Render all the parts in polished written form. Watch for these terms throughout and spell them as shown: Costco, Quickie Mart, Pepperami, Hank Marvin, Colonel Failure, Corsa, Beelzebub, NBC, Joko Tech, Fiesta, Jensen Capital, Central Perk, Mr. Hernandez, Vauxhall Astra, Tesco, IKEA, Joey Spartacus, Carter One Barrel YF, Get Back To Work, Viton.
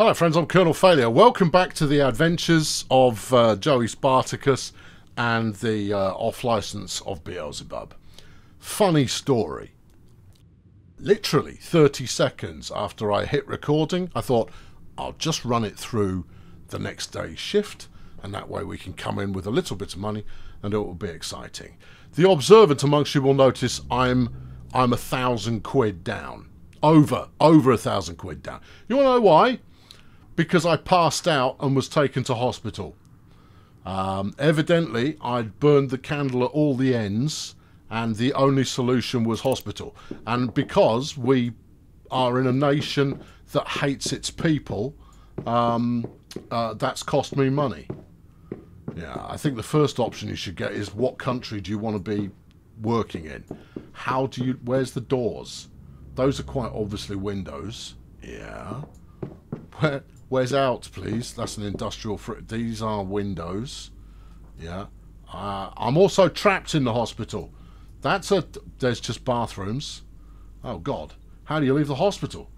Hello friends, I'm Colonel Failure. Welcome back to the adventures of Joey Spartacus and the off-licence of Beelzebub. Funny story. Literally 30 seconds after I hit recording, I thought, I'll just run it through the next day's shift, and that way we can come in with a little bit of money and it will be exciting. The observant amongst you will notice I'm 1,000 quid down. Over 1,000 quid down. You want to know why? Because I passed out and was taken to hospital. Evidently, I'd burned the candle at all the ends, and the only solution was hospital. And because we are in a nation that hates its people, that's cost me money. Yeah, I think the first option you should get is, what country do you want to be working in? How do you... where's the doors? Those are quite obviously windows. Yeah. Where's out, please? That's an industrial fruit. These are windows. Yeah. I'm also trapped in the hospital. That's a... there's just bathrooms. Oh, God. How do you leave the hospital?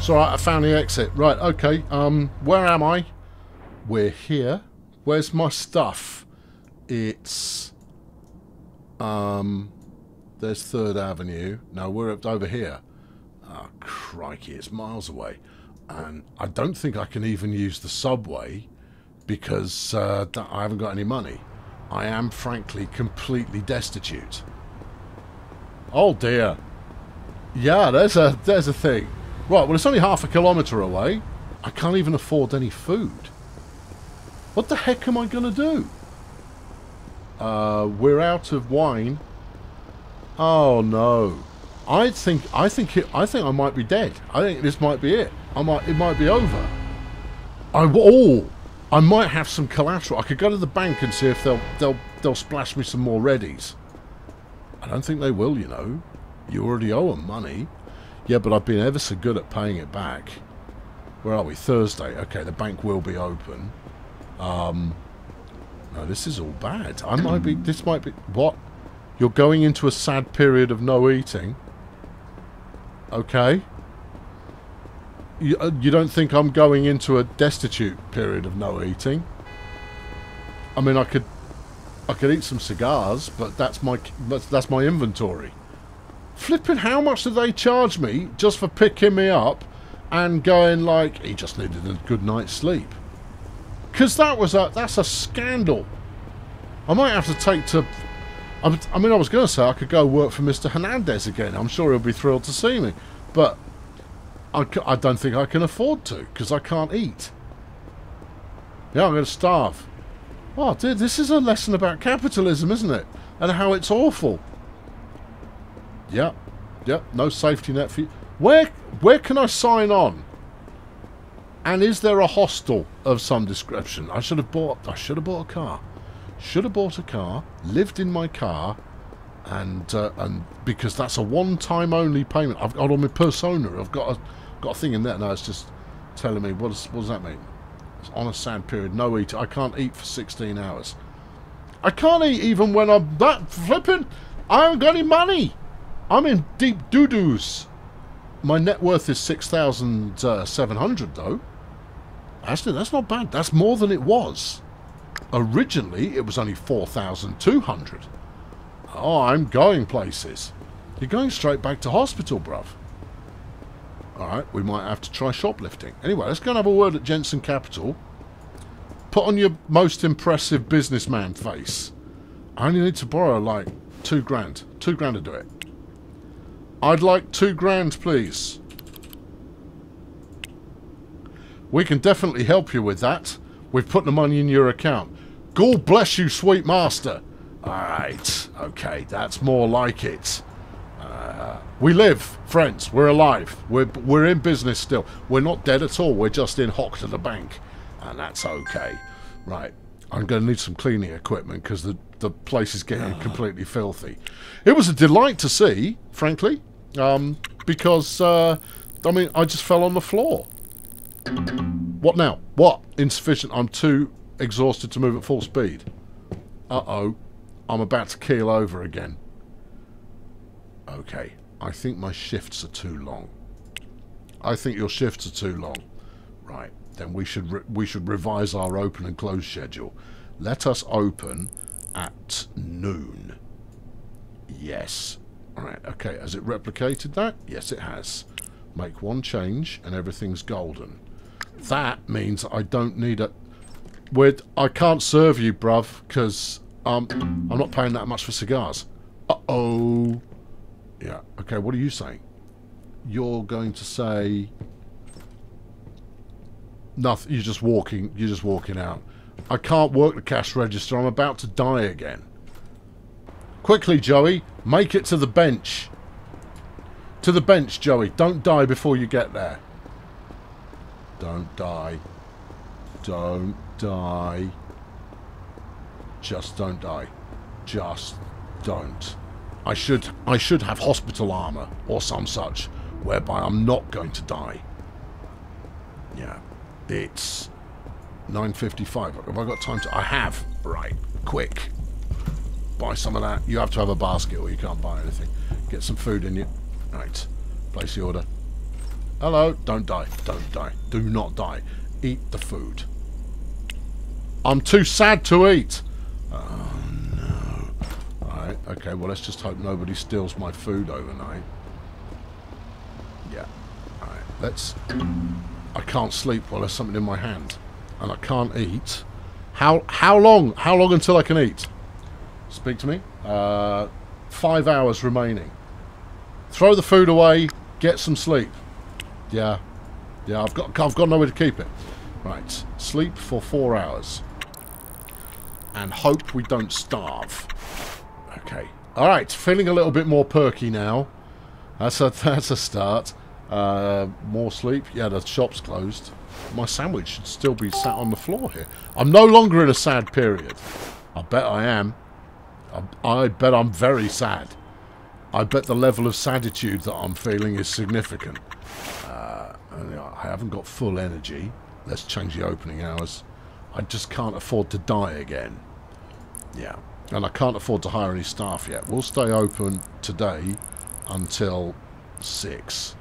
So I found the exit. Right, okay. Where am I? We're here. Where's my stuff? It's... there's 3rd Avenue. No, we're up over here. Oh, crikey, it's miles away. And I don't think I can even use the subway because I haven't got any money. I am, frankly, completely destitute. Oh, dear. Yeah, there's a thing. Right, well, it's only half a kilometre away. I can't even afford any food. What the heck am I going to do? We're out of wine. Oh no! I think I might be dead. I think this might be it. It might be over. I might have some collateral. I could go to the bank and see if they'll splash me some more readies. I don't think they will. You know, you already owe them money. Yeah, but I've been ever so good at paying it back. Where are we? Thursday. Okay, the bank will be open. No, this is all bad. I might be... this might be... what? You're going into a sad period of no eating. Okay. You don't think I'm going into a destitute period of no eating? I mean, I could eat some cigars, but that's my inventory. Flippin', how much do they charge me just for picking me up and going like, he just needed a good night's sleep? Because that's a scandal. I might have to take to... I mean, I was going to say I could go work for Mr. Hernandez again. I'm sure he'll be thrilled to see me. But I don't think I can afford to, because I can't eat. Yeah, I'm going to starve. Oh, dude, this is a lesson about capitalism, isn't it? And how it's awful. Yep, yep, no safety net for you. Where can I sign on? And is there a hostel of some description? I should have bought a car. Should have bought a car, lived in my car, and because that's a one-time only payment. I've got on my persona. I've got a thing in there. No, it's just telling me what does that mean? It's on a sad period, no eating. I can't eat for 16 hours. I can't eat even when I'm that flipping. I haven't got any money. I'm in deep doo-doos. My net worth is 6,700 though. Actually, that's not bad. That's more than it was. Originally, it was only 4,200. Oh, I'm going places. You're going straight back to hospital, bruv. Alright, we might have to try shoplifting. Anyway, let's go and have a word at Jensen Capital. Put on your most impressive businessman face. I only need to borrow, like, 2 grand. 2 grand to do it. I'd like 2 grand, please. We can definitely help you with that. We've put the money in your account. God bless you, sweet master. Alright, okay, that's more like it. We live, friends. We're alive. We're in business still. We're not dead at all. We're just in hock to the bank. And that's okay. Right, I'm going to need some cleaning equipment because the place is getting completely filthy. It was a delight to see, frankly, because, I mean, I just fell on the floor. What now? What? Insufficient. I'm too exhausted to move at full speed. Uh-oh. I'm about to keel over again. Okay. I think my shifts are too long. I think your shifts are too long. Right, then we should revise our open and close schedule. Let us open at noon. Yes. All right, okay, has it replicated that? Yes, it has. Make one change and everything's golden. That means I don't need a... I can't serve you, bruv, because I'm not paying that much for cigars. Uh-oh. Yeah, okay, what are you saying? You're going to say... Nothing, you're just walking out. I can't work the cash register, I'm about to die again. Quickly, Joey, make it to the bench. To the bench, Joey. Don't die before you get there. Don't die. Don't die. Just don't die. Just don't. I should have hospital armor or some such, whereby I'm not going to die. Yeah. It's 9:55. Have I got time to... I have. Right. Quick. Buy some of that. You have to have a basket or you can't buy anything. Get some food in you. Right. Place the order. Hello. Don't die. Don't die. Do not die. Eat the food. I'm too sad to eat. Oh, no. Alright. Okay. Well, let's just hope nobody steals my food overnight. Yeah. Alright. Let's... I can't sleep while there's something in my hand. And I can't eat. How long? How long until I can eat? Speak to me. 5 hours remaining. Throw the food away. Get some sleep. Yeah. Yeah, I've got nowhere to keep it. Right. Sleep for 4 hours. And hope we don't starve. Okay. Alright. Feeling a little bit more perky now. That's a start. More sleep. Yeah, the shop's closed. My sandwich should still be sat on the floor here. I'm no longer in a sad period. I bet I am. I bet I'm very sad. I bet the level of saditude that I'm feeling is significant. I haven't got full energy. Let's change the opening hours. I just can't afford to die again. Yeah. And I can't afford to hire any staff yet. We'll stay open today until 6.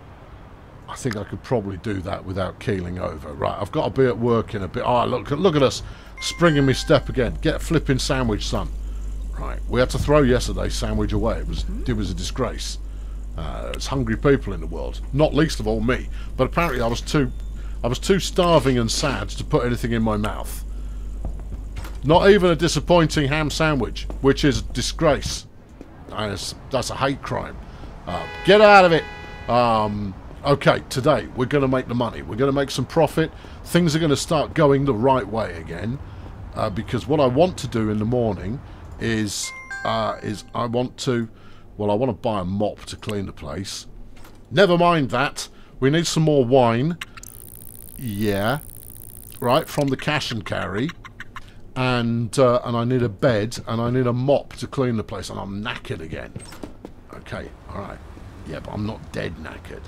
I think I could probably do that without keeling over. Right, I've got to be at work in a bit. Oh, look at us. Springing me step again. Get a flipping sandwich, son. Right, we had to throw yesterday's sandwich away. It was a disgrace. There's hungry people in the world. Not least of all me. But apparently I was too starving and sad to put anything in my mouth. Not even a disappointing ham sandwich, which is a disgrace. That's a hate crime. Get out of it. Okay, today we're going to make the money. We're going to make some profit. Things are going to start going the right way again, because what I want to do in the morning is I want to buy a mop to clean the place. Never mind that. We need some more wine. Yeah, right, from the cash and carry, and I need a bed and I need a mop to clean the place, and I'm knackered again. Okay, all right. Yeah, but I'm not dead knackered.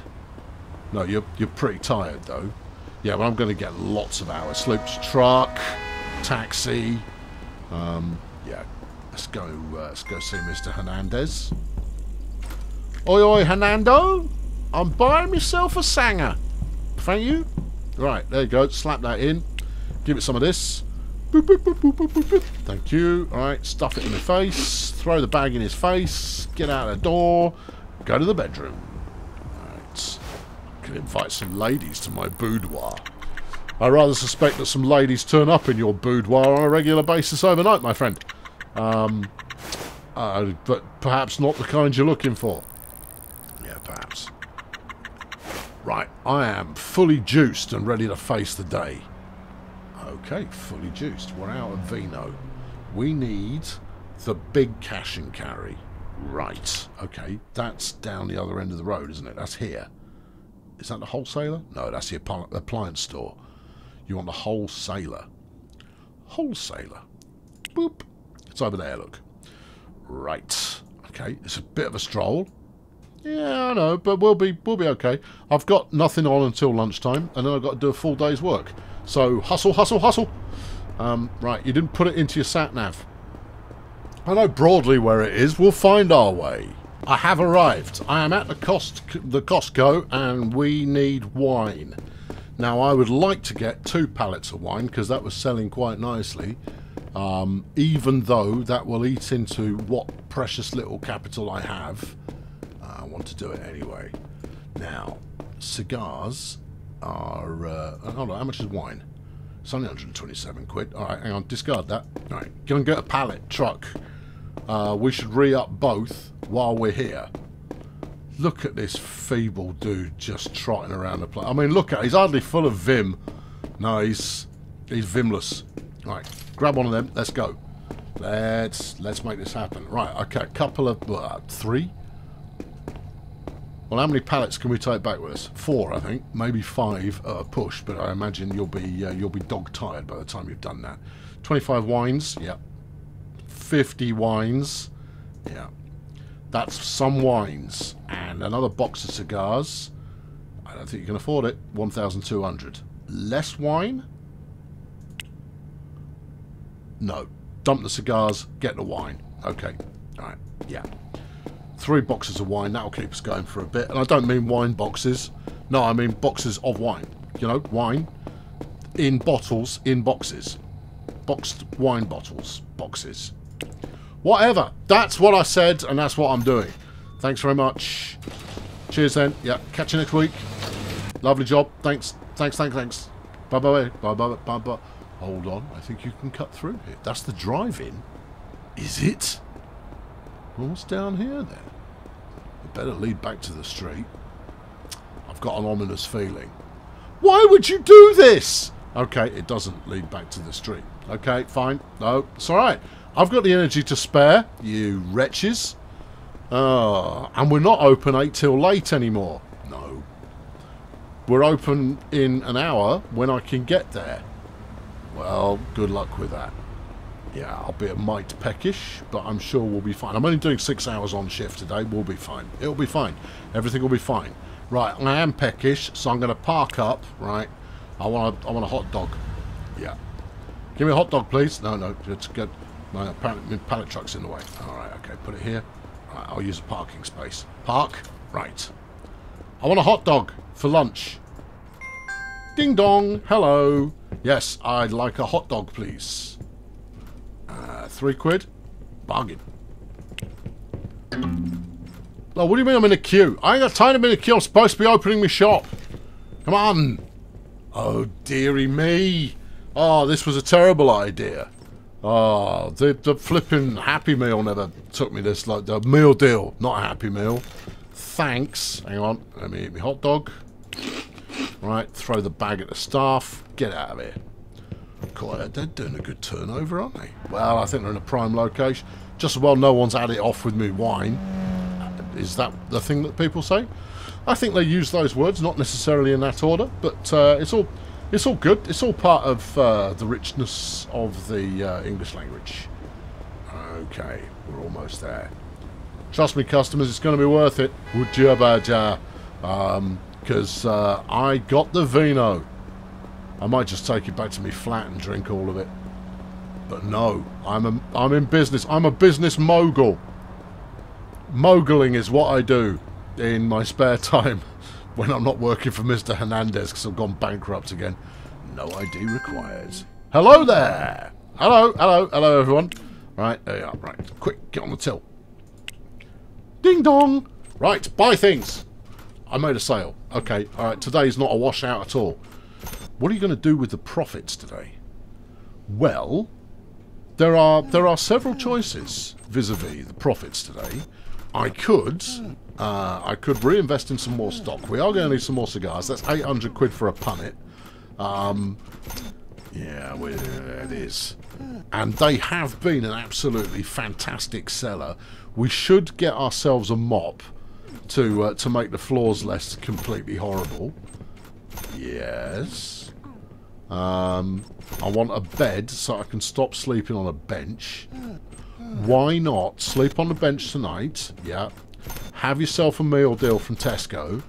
No, you're pretty tired, though. Yeah, but I'm going to get lots of hours. Sleep, truck, taxi. Yeah, let's go see Mr. Hernandez. Oi, oi, Hernando. I'm buying myself a sanger. Thank you. Right, there you go. Slap that in. Give it some of this. Boop, boop, boop, boop, boop, boop, boop. Thank you. All right, stuff it in the face. Throw the bag in his face. Get out of the door. Go to the bedroom. All right. Can invite some ladies to my boudoir. I rather suspect that some ladies turn up in your boudoir on a regular basis overnight, my friend. But perhaps not the kind you're looking for. Yeah, perhaps. Right, I am fully juiced and ready to face the day. Okay, fully juiced. We're out of vino. We need the big cash and carry. Right, okay, that's down the other end of the road, isn't it? That's here. Is that the wholesaler? No, that's the appliance store. You want the wholesaler. Wholesaler. Boop. It's over there, look. Right. Okay, it's a bit of a stroll. Yeah, I know, but we'll be okay. I've got nothing on until lunchtime, and then I've got to do a full day's work. So, hustle, hustle, hustle. Right, you didn't put it into your sat-nav. I know broadly where it is. We'll find our way. I have arrived. I am at the Costco and we need wine. Now I would like to get 2 pallets of wine because that was selling quite nicely. Even though that will eat into what precious little capital I have. I want to do it anyway. Now, cigars are... hold on, how much is wine? It's only 127 quid. Alright, hang on, discard that. Alright, go and get a pallet truck. We should re-up both while we're here. Look at this feeble dude just trotting around the place. I mean, look at it. He's hardly full of vim. No, he's vimless. Right, grab one of them. Let's go. Let's make this happen. Right, okay, a couple of... 3? Well, how many pallets can we take back with us? 4, I think. Maybe 5 at a push, but I imagine you'll be dog-tired by the time you've done that. 25 wines. Yeah. 50 wines. Yeah. That's some wines. And another box of cigars. I don't think you can afford it. 1,200. Less wine? No. Dump the cigars, get the wine. Okay. Alright. Yeah. 3 boxes of wine. That'll keep us going for a bit. And I don't mean wine boxes. No, I mean boxes of wine. You know, wine. In bottles, in boxes. Boxed wine bottles. Boxes. Whatever. That's what I said, and that's what I'm doing. Thanks very much. Cheers, then. Yeah, catch you next week. Lovely job. Thanks. Thanks, thanks, thanks. Bye-bye. Bye-bye. Bye-bye. Hold on. I think you can cut through here. That's the drive-in. Is it? Well, what's down here, then? I better lead back to the street. I've got an ominous feeling. Why would you do this? Okay, it doesn't lead back to the street. Okay, fine. No, it's all right. I've got the energy to spare, you wretches. And we're not open 8 till late anymore. No. We're open in an hour when I can get there. Well, good luck with that. Yeah, I'll be a mite peckish, but I'm sure we'll be fine. I'm only doing 6 hours on shift today. We'll be fine. It'll be fine. Everything will be fine. Right, I am peckish, so I'm going to park up, right? I want a hot dog. Yeah. Give me a hot dog, please. No, no, it's good. My pallet truck's in the way. All right, okay, put it here. All right, I'll use a parking space. Park. Right. I want a hot dog for lunch. Ding dong. Hello. Yes, I'd like a hot dog, please. 3 quid. Bargain. Oh, what do you mean I'm in a queue? I ain't got time to be in a queue. I'm supposed to be opening my shop. Come on. Oh, dearie me. Oh, this was a terrible idea. Oh, the flipping Happy Meal never took me this, like the meal deal, not a Happy Meal. Thanks. Hang on, let me eat my hot dog. Right, throw the bag at the staff. Get out of here. God, they're doing a good turnover, aren't they? Well, I think they're in a prime location. Just as well no one's had it off with me wine. Is that the thing that people say? I think they use those words, not necessarily in that order, but it's all good. It's all part of the richness of the English language. Okay, we're almost there. Trust me, customers, it's going to be worth it. Would you badger? Because I got the vino. I might just take it back to me flat and drink all of it. But no, I'm in business. I'm a business mogul. Moguling is what I do in my spare time when I'm not working for Mr. Hernandez because I've gone bankrupt again. No ID required. Hello there. Hello, hello, hello everyone. Right, there you are. Right, quick, get on the till. Ding dong. Right, buy things. I made a sale. Okay, all right, today's not a washout at all. What are you going to do with the profits today? Well, there are several choices vis-a-vis the profits today. I could reinvest in some more stock. We are going to need some more cigars. That's 800 quid for a punnet. Yeah, well, it is. And they have been an absolutely fantastic seller. We should get ourselves a mop to make the floors less completely horrible. Yes. I want a bed so I can stop sleeping on a bench. Why not? Sleep on the bench tonight. Yeah. Have yourself a meal deal from Tesco,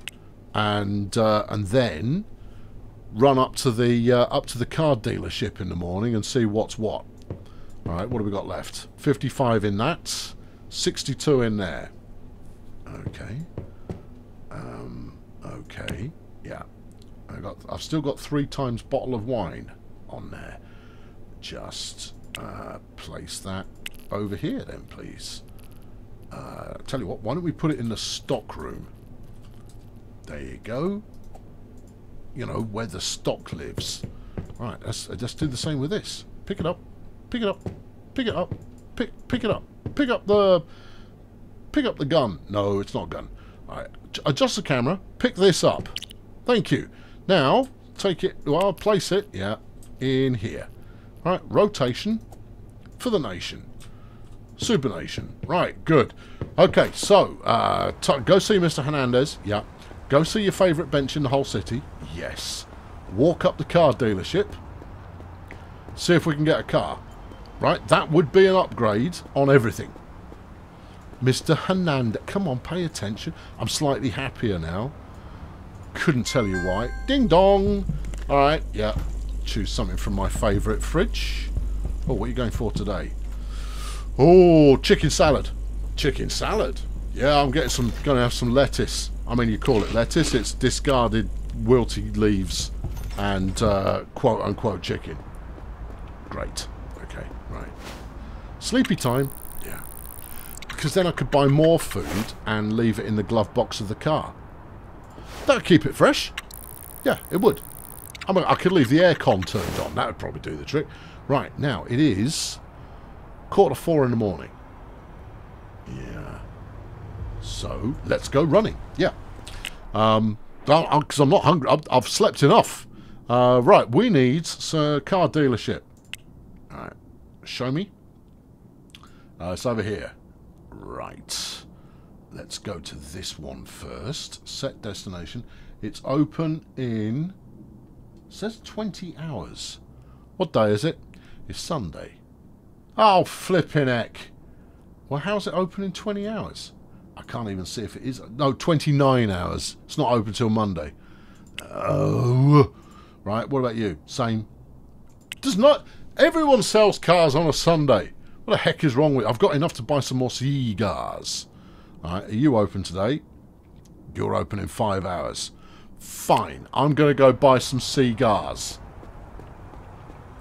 and then run up to the car dealership in the morning and see what's what. All right, what have we got left? 55 in that, 62 in there. Okay. Okay. Yeah. I've still got 3 times bottle of wine on there. Just place that over here then, please. Tell you what, why don't we put it in the stock room? There you go. You know, where the stock lives. Right, let's do the same with this. Pick it up. Pick it up. Pick it up. Pick it up. Pick up the gun. No, it's not a gun. Alright, adjust the camera. Pick this up. Thank you. Now, take it, well, place it, yeah, in here. Alright, rotation for the nation. Supernation. Right, good. Okay, so, go see Mr. Hernandez. Yeah. Go see your favourite bench in the whole city. Yes. Walk up the car dealership. See if we can get a car. Right, that would be an upgrade on everything. Mr. Hernandez, come on, pay attention. I'm slightly happier now. Couldn't tell you why. Ding dong. All right, yeah. Choose something from my favourite fridge. Oh, what are you going for today? Oh, chicken salad. Chicken salad. Yeah, I'm getting some. Going to have some lettuce. I mean, you call it lettuce. It's discarded wilted leaves and quote unquote chicken. Great. Okay. Right. Sleepy time. Yeah. Because then I could buy more food and leave it in the glove box of the car. That'd keep it fresh. Yeah, it would. I mean, I could leave the aircon turned on. That would probably do the trick. Right, now it is 4:45 in the morning. Yeah. So, let's go running. Yeah. Because I'm not hungry. I've slept enough. Right, we need a car dealership. All right. Show me. It's over here. Right. Let's go to this one first. Set destination. It's open in... It says 20 hours. What day is it? It's Sunday. Oh, flipping heck. Well, how's it open in 20 hours? I can't even see if it is. No, 29 hours. It's not open till Monday. Oh. Right, what about you? Same. Does not... Everyone sells cars on a Sunday. What the heck is wrong with... I've got enough to buy some more cigars. Alright, are you open today? You're open in 5 hours. Fine. I'm going to go buy some cigars.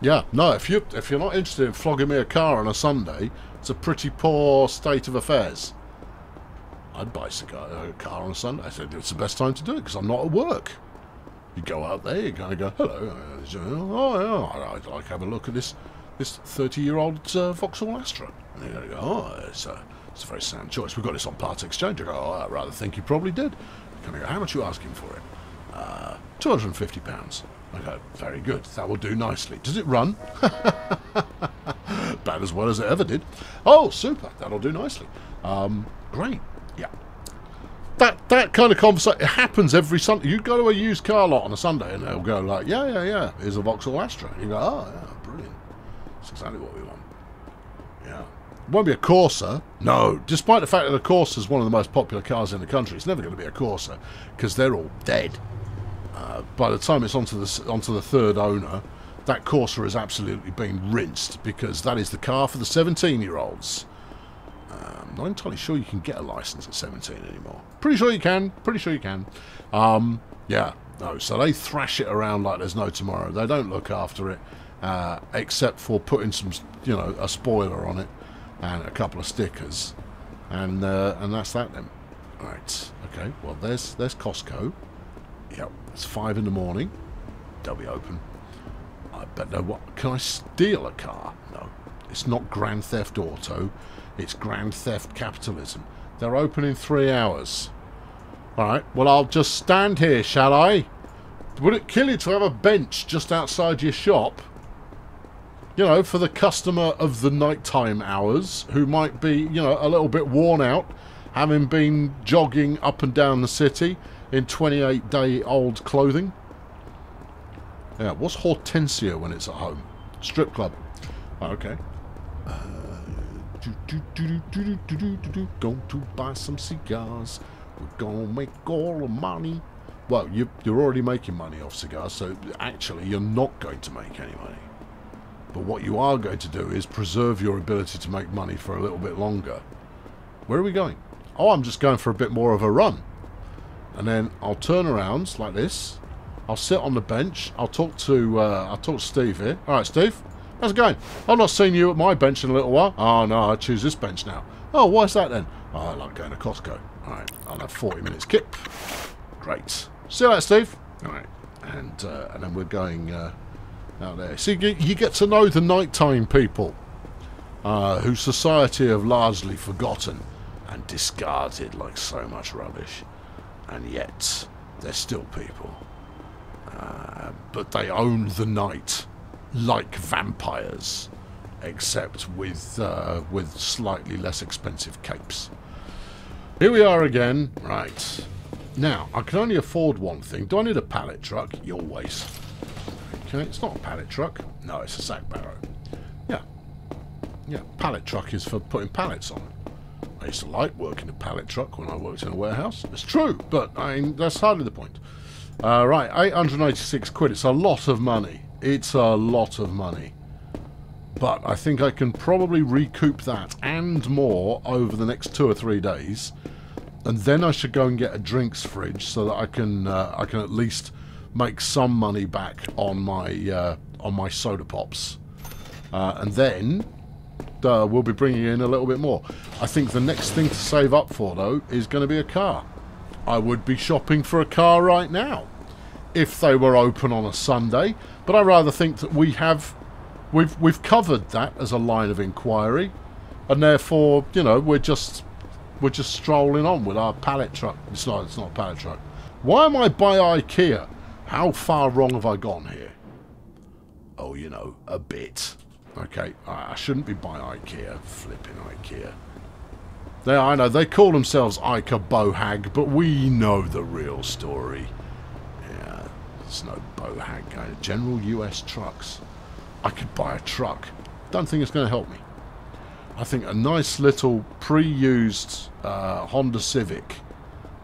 Yeah, no, if you're not interested in flogging me a car on a Sunday, it's a pretty poor state of affairs. I'd buy a car on a Sunday. I said it's the best time to do it because I'm not at work. You go out there, you're going to go, hello. Oh, I'd like to have a look at this 30-year-old Vauxhall Astra. And you're going to go, oh, it's a very sound choice. We've got this on part exchange. You go, oh, I rather think you probably did. Can I go, how much are you asking for it? £250. I go, very good. That will do nicely. Does it run? About as well as it ever did. Oh, super. That'll do nicely. Great. Yeah. That kind of conversation, it happens every Sunday. You go to a used car lot on a Sunday and they'll go like, yeah, here's a Vauxhall Astra. And you go, oh, yeah, brilliant. That's exactly what we want. Yeah. It won't be a Corsa. No. Despite the fact that a Corsa is one of the most popular cars in the country, it's never going to be a Corsa because they're all dead. By the time it's onto the third owner, that Corsa has absolutely been rinsed because that is the car for the 17-year-olds. I'm not entirely sure you can get a license at 17 anymore. Pretty sure you can. Pretty sure you can. Yeah. No. So they thrash it around like there's no tomorrow. They don't look after it, except for putting some, you know, a spoiler on it and a couple of stickers, and that's that then. Right. Okay. Well, there's Costco. Yep. It's 5 in the morning. They'll be open. I bet no. What? Can I steal a car? No. It's not Grand Theft Auto. It's Grand Theft Capitalism. They're open in 3 hours. Alright, well, I'll just stand here, shall I? Would it kill you to have a bench just outside your shop? You know, for the customer of the nighttime hours, who might be, you know, a little bit worn out, having been jogging up and down the city in 28-day-old clothing. Yeah, what's Hortensia when it's at home? Strip club. Oh, okay. Going to buy some cigars. We're gonna make all the money. Well, you're already making money off cigars, so actually you're not going to make any money. But what you are going to do is preserve your ability to make money for a little bit longer. Where are we going? oh, I'm just going for a bit more of a run. And then I'll turn around like this. I'll sit on the bench. I'll talk to Steve here. All right, Steve, how's it going? I've not seen you at my bench in a little while. Oh, no, I choose this bench now. Oh, why is that then? Oh, I like going to Costco. All right, I'll have 40 minutes kip. Great. See you later, Steve. All right, and then we're going out there. See, you get to know the nighttime people whose society have largely forgotten and discarded like so much rubbish. And yet, they're still people. But they own the night like vampires, except with slightly less expensive capes. Here we are again. Right. Now, I can only afford one thing. Do I need a pallet truck? Your waste. Okay, it's not a pallet truck. No, it's a sack barrow. Yeah. Yeah, pallet truck is for putting pallets on it. I used to like working a pallet truck when I worked in a warehouse. It's true, but I mean, that's hardly the point. Right, 886 quid. It's a lot of money. It's a lot of money. But I think I can probably recoup that and more over the next 2 or 3 days. And then I should go and get a drinks fridge so that I can at least make some money back on my soda pops. And then... we'll be bringing in a little bit more. I think the next thing to save up for, though, is going to be a car. I would be shopping for a car right now if they were open on a Sunday, but I rather think that we've covered that as a line of inquiry, and therefore, you know, we're just strolling on with our pallet truck. It's not a pallet truck. Why am I by IKEA? How far wrong have I gone here? Oh, you know, a bit. Okay, I shouldn't be by IKEA. Flipping IKEA. They, I know, they call themselves Ika Bohag, but we know the real story. Yeah, it's no Bohag guy. General US Trucks. I could buy a truck. Don't think it's going to help me. I think a nice little pre-used Honda Civic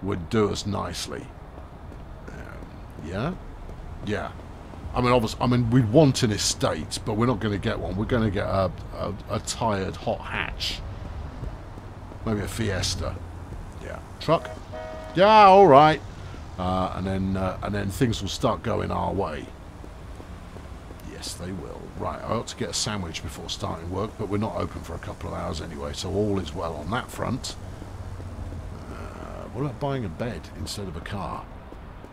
would do us nicely. Yeah? Yeah. I mean, obviously, I mean, we want an estate, but we're not going to get one. We're going to get a tired hot hatch. Maybe a Fiesta. Yeah. Truck. Yeah, all right. And then things will start going our way. Yes, they will. Right, I ought to get a sandwich before starting work, but we're not open for a couple of hours anyway, so all is well on that front. What about buying a bed instead of a car?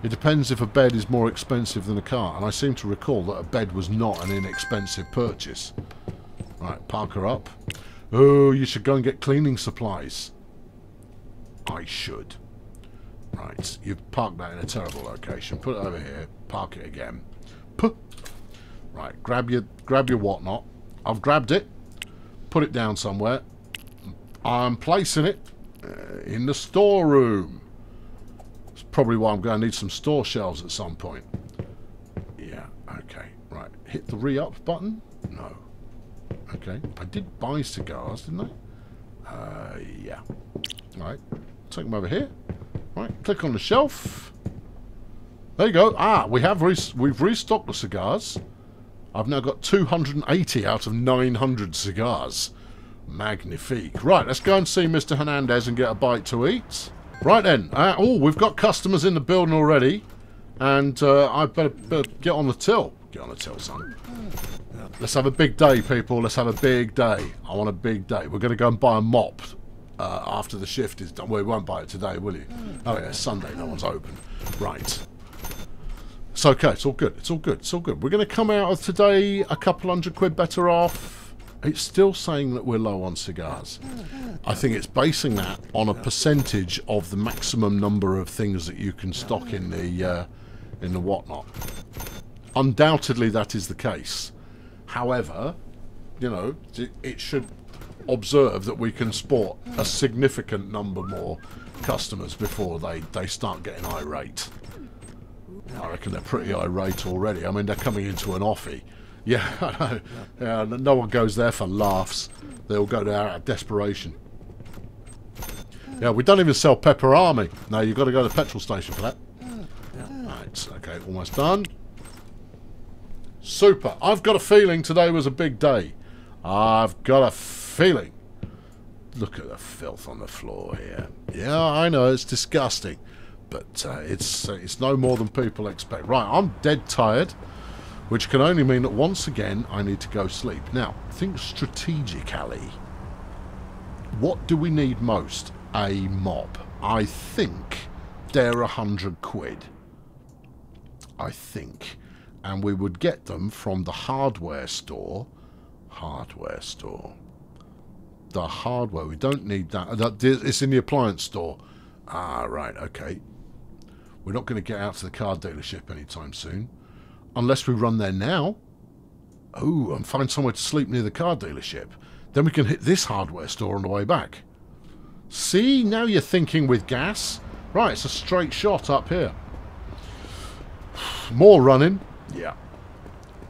It depends if a bed is more expensive than a car, and I seem to recall that a bed was not an inexpensive purchase. Right, park her up. Oh, you should go and get cleaning supplies. I should. Right, you've parked that in a terrible location. Put it over here. Park it again. Puh. Right, grab your whatnot. I've grabbed it. Put it down somewhere. I'm placing it in the storeroom. Probably why I'm going to need some store shelves at some point. Yeah, okay, right. Hit the re-up button? No. Okay, I did buy cigars, didn't I? Yeah. All right, take them over here. All right, click on the shelf. There you go. Ah, we've restocked the cigars. I've now got 280 out of 900 cigars. Magnifique. Right, let's go and see Mr. Hernandez and get a bite to eat. Right then, oh, we've got customers in the building already, and I better get on the till. Get on the till, son. Let's have a big day, people. Let's have a big day. I want a big day. We're going to go and buy a mop after the shift is done. Well, you won't buy it today, will you? Oh, yeah, Sunday. No one's open. Right. It's okay. It's all good. It's all good. It's all good. We're going to come out of today a couple hundred quid better off. It's still saying that we're low on cigars. I think it's basing that on a percentage of the maximum number of things that you can stock in the whatnot. Undoubtedly, that is the case. However, you know, it should observe that we can sport a significant number more customers before they start getting irate. I reckon they're pretty irate already. I mean, they're coming into an offie. Yeah, I know. Yeah, no one goes there for laughs. They all go there out of desperation. Yeah, we don't even sell pepperami. No, you've got to go to the petrol station for that. Yeah. Right, okay, almost done. Super. I've got a feeling today was a big day. I've got a feeling. Look at the filth on the floor here. Yeah, I know, it's disgusting. But it's no more than people expect. Right, I'm dead tired, which can only mean that once again I need to go sleep. Now, think strategically. What do we need most? A mop. I think they're 100 quid. I think. And we would get them from the hardware store. Hardware store. The hardware. We don't need that. It's in the appliance store. Ah, right, okay. We're not going to get out to the car dealership anytime soon. Unless we run there now. Oh, and find somewhere to sleep near the car dealership. Then we can hit this hardware store on the way back. See? Now you're thinking with gas. Right, it's a straight shot up here. More running. Yeah.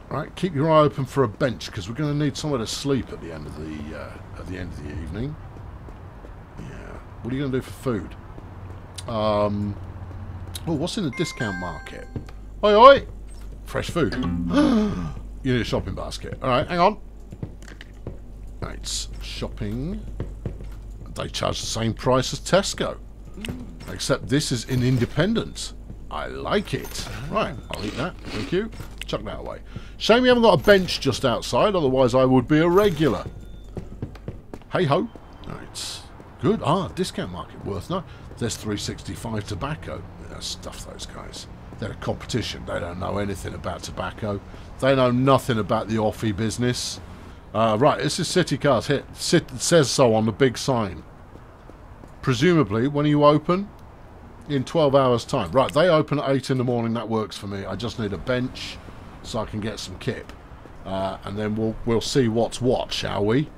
Right, keep your eye open for a bench, because we're going to need somewhere to sleep at the end of the evening. Yeah. What are you going to do for food? Oh, what's in the discount market? Oi, oi! Fresh food. You need a shopping basket. All right, hang on. Right, shopping. They charge the same price as Tesco, except this is in Independence. I like it. Right, I'll eat that. Thank you. Chuck that away. Shame we haven't got a bench just outside, otherwise I would be a regular. Hey ho. Right. Good. Ah, discount market. Worth no. There's 365 tobacco. Yeah, stuff those guys. They're a competition. They don't know anything about tobacco. They know nothing about the offie business. Right, this is City Cars. It says so on the big sign. Presumably, when are you open? In 12 hours time. Right, they open at 8 in the morning. That works for me. I just need a bench so I can get some kip. And then we'll see what's what, shall we?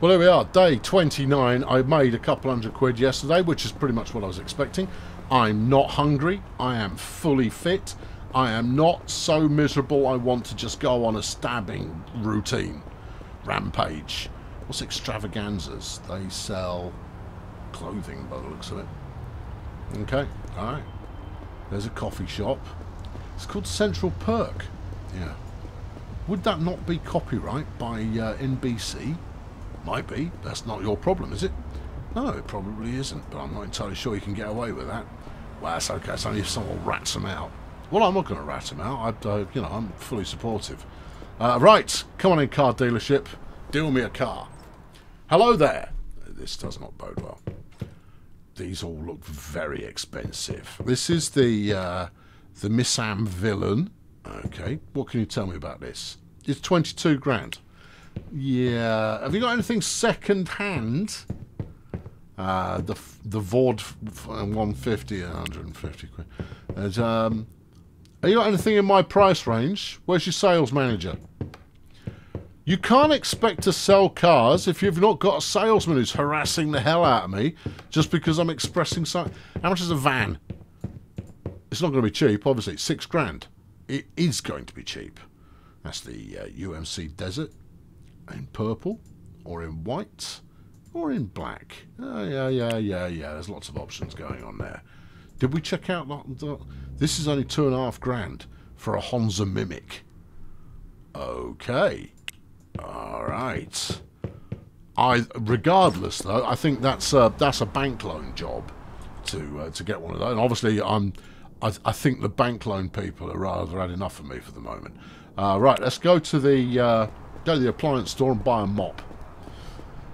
Well, here we are. Day 29. I made a couple £100 yesterday, which is pretty much what I was expecting. I'm not hungry. I am fully fit. I am not so miserable I want to just go on a stabbing routine. Rampage. What's extravaganzas? They sell clothing by the looks of it. Okay, alright. There's a coffee shop. It's called Central Perk. Yeah. Would that not be copyright by NBC? Might be. That's not your problem, is it? No, it probably isn't, but I'm not entirely sure you can get away with that. Well, that's okay. It's only if someone rats them out. Well, I'm not going to rat them out. You know, I'm fully supportive. Right, come on in, car dealership. Deal me a car. Hello there. This does not bode well. These all look very expensive. This is the Missam Villain. Okay, what can you tell me about this? It's 22 grand. Yeah, have you got anything second hand? The Vord 150 and 150 quid. And, have you got anything in my price range? Where's your sales manager? You can't expect to sell cars if you've not got a salesman who's harassing the hell out of me just because I'm expressing something. How much is a van? It's not going to be cheap, obviously. 6 grand. It is going to be cheap. That's the UMC Desert in purple or in white or in black. Oh, yeah. There's lots of options going on there. Did we check out the... This is only 2.5 grand for a Honda Mimic. Okay. Alright. Regardless though, I think that's a bank loan job to get one of those. And obviously I think the bank loan people are rather had enough of me for the moment. Right, let's go to the appliance store and buy a mop.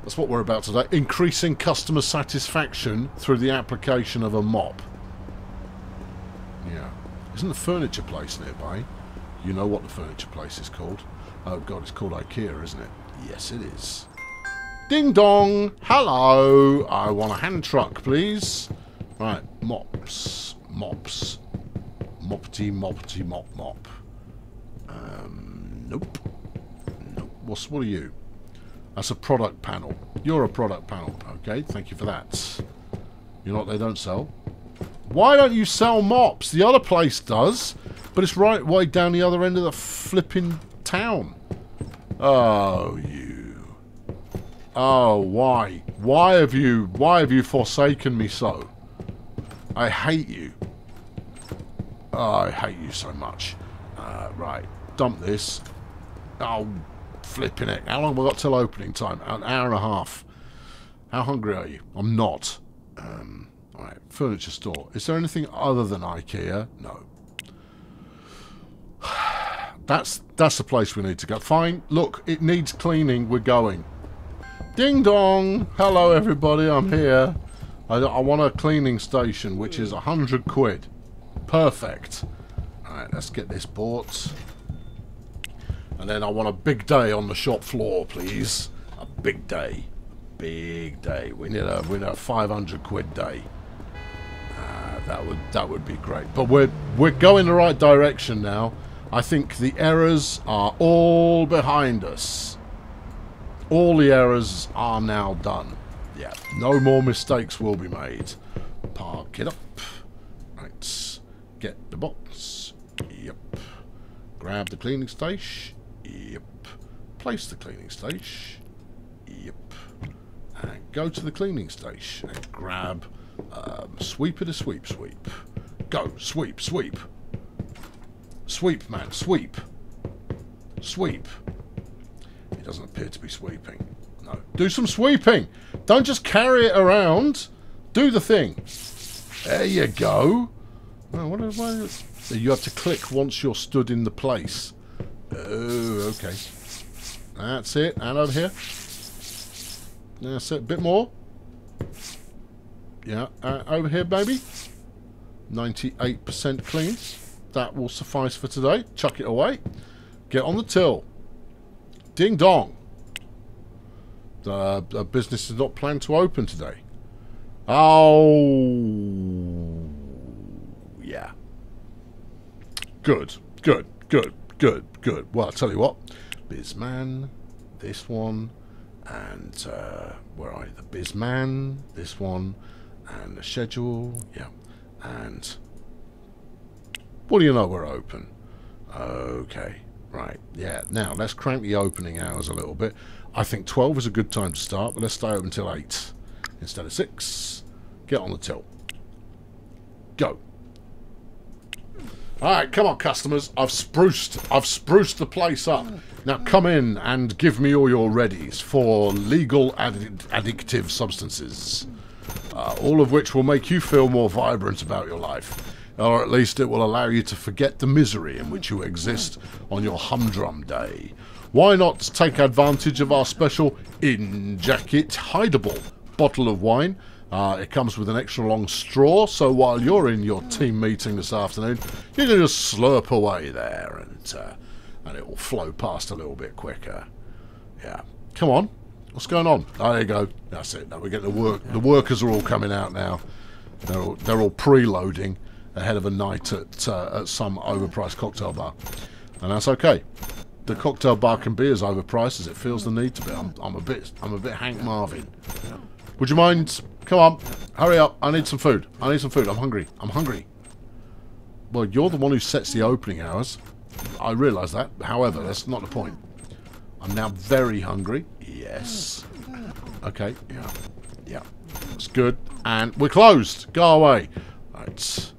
That's what we're about today. Increasing customer satisfaction through the application of a mop. Yeah. Isn't the furniture place nearby? You know what the furniture place is called. Oh god, it's called IKEA, isn't it? Yes, it is. Ding dong! Hello! I want a hand truck, please. Right, mops. Mops. Mopty mop. Nope. What are you? That's a product panel. You're a product panel. Okay, thank you for that. You know what they don't sell? Why don't you sell mops? The other place does, but it's right way down the other end of the flipping... town. Oh, you. Oh, why? Why have you forsaken me so? I hate you. Oh, I hate you so much. Right. Dump this. Oh, flipping it. How long have we got till opening time? An hour and a half. How hungry are you? I'm not. Alright, furniture store. Is there anything other than IKEA? No. That's the place we need to go. Fine. Look, it needs cleaning. We're going. Ding dong. Hello, everybody. I'm here. I want a cleaning station, which is 100 quid. Perfect. Alright, let's get this bought. And then I want a big day on the shop floor, please. A big day. Big day. We need a 500 quid day. That would be great. But we're going the right direction now. I think the errors are all behind us. All the errors are now done. Yeah, no more mistakes will be made. Park it up. Right. Get the box. Yep. Grab the cleaning station. Yep. Place the cleaning station. Yep. And go to the cleaning station and grab sweep. Go, sweep, sweep. Sweep, man, sweep. Sweep. It doesn't appear to be sweeping. No. Do some sweeping! Don't just carry it around. Do the thing. There you go. Oh, what so you have to click once you're stood in the place. Oh, okay. That's it. And over here. That's it. A bit more. Yeah. Over here, baby. 98% clean. That will suffice for today. Chuck it away. Get on the till. Ding dong. The business is not planned to open today. Oh. Yeah. Good. Good. Good. Good. Good. Well, I'll tell you what. Bizman. This one. And where are you? The Bizman, this one, and the schedule, yeah. And what do you know? We're open. Okay, right, yeah. Now let's crank the opening hours a little bit. I think 12 is a good time to start, but let's stay open till 8 instead of 6. Get on the till. Go. All right, come on, customers. I've spruced the place up. Now come in and give me all your readies for legal addictive substances, all of which will make you feel more vibrant about your life, or at least it will allow you to forget the misery in which you exist on your humdrum day. Why not take advantage of our special in-jacket hideable bottle of wine? It comes with an extra long straw, so while you're in your team meeting this afternoon, you can just slurp away there, and it will flow past a little bit quicker. Yeah, come on, what's going on? Oh, there you go. That's it. Now we get the work. The workers are all coming out now. They're all preloading ahead of a night at some overpriced cocktail bar, and that's okay. The cocktail bar can be as overpriced as it feels the need to be. I'm a bit Hank Marvin. Would you mind? Come on, hurry up. I need some food. I need some food. I'm hungry. I'm hungry. Well, you're the one who sets the opening hours. I realise that. However, that's not the point. I'm now very hungry. Yes. Okay. Yeah. Yeah. That's good. And we're closed. Go away. Right.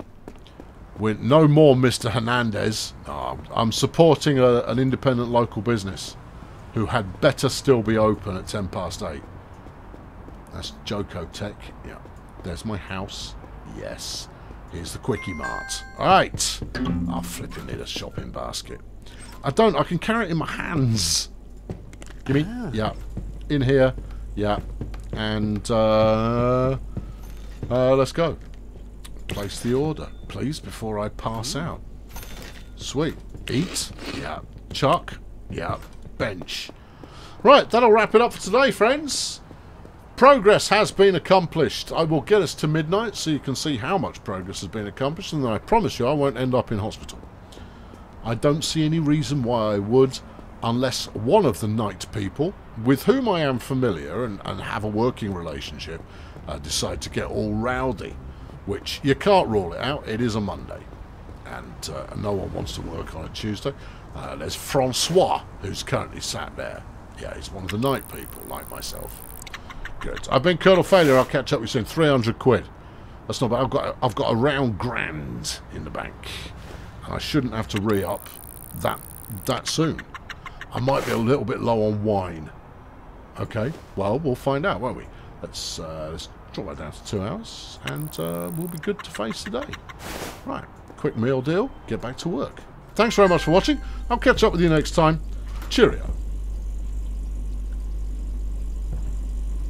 We're no more Mr. Hernandez. Oh, I'm supporting an independent local business who had better still be open at 8:10. That's Joko Tech. Yeah. There's my house. Yes. Here's the Quickie Mart. Alright. I'll flipping need a shopping basket. I can carry it in my hands. Gimme. Yeah. In here. Yeah. And let's go. Place the order, please, before I pass out. Sweet. Eat. Yeah. Chuck. Yeah. Bench. Right, that'll wrap it up for today, friends. Progress has been accomplished. I will get us to midnight so you can see how much progress has been accomplished, and then I promise you I won't end up in hospital. I don't see any reason why I would, unless one of the night people, with whom I am familiar and have a working relationship, decide to get all rowdy, which you can't rule it out. It is a Monday, and no one wants to work on a Tuesday. There's Francois, who's currently sat there. Yeah, he's one of the night people, like myself. Good. I've been Colonel Failure. I'll catch up with you soon. 300 quid. That's not bad. I've got around £1,000 in the bank. And I shouldn't have to re-up that soon. I might be a little bit low on wine. Okay. Well, we'll find out, won't we? Let's drop that down to 2 hours, and we'll be good to face the day. Right, quick meal deal, get back to work. Thanks very much for watching. I'll catch up with you next time. Cheerio.